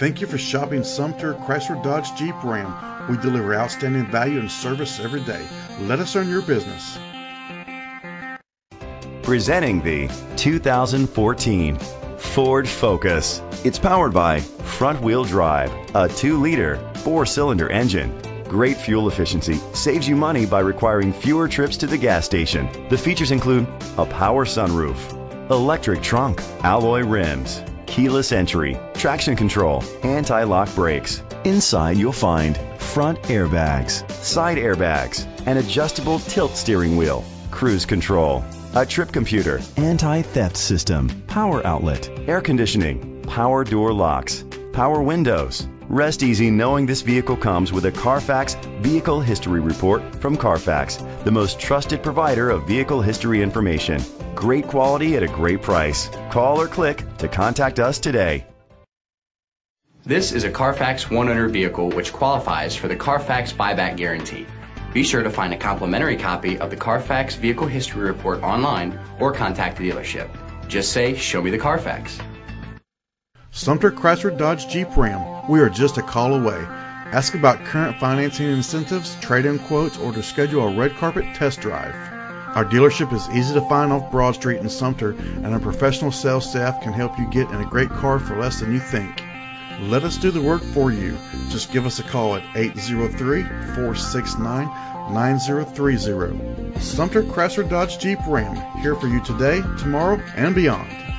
Thank you for shopping Sumter Chrysler Dodge Jeep Ram. We deliver outstanding value and service every day. Let us earn your business. Presenting the 2014 Ford Focus. It's powered by front-wheel drive, a 2-liter, 4-cylinder engine. Great fuel efficiency saves you money by requiring fewer trips to the gas station. The features include a power sunroof, electric trunk, alloy rims, keyless entry, traction control, anti-lock brakes. Inside you'll find front airbags, side airbags, an adjustable tilt steering wheel, cruise control, a trip computer, anti-theft system, power outlet, air conditioning, power door locks, power windows. Rest easy knowing this vehicle comes with a Carfax Vehicle History Report from Carfax, the most trusted provider of vehicle history information. Great quality at a great price. Call or click to contact us today. This is a Carfax one-owner vehicle which qualifies for the Carfax Buyback Guarantee. Be sure to find a complimentary copy of the Carfax Vehicle History Report online or contact the dealership. Just say, "Show me the Carfax." Sumter Chrysler Dodge Jeep Ram. We are just a call away. Ask about current financing incentives, trade-in quotes, or to schedule a red carpet test drive. Our dealership is easy to find off Broad Street in Sumter, and our professional sales staff can help you get in a great car for less than you think. Let us do the work for you. Just give us a call at 803-469-9030. Sumter Chrysler Dodge Jeep Ram, here for you today, tomorrow, and beyond.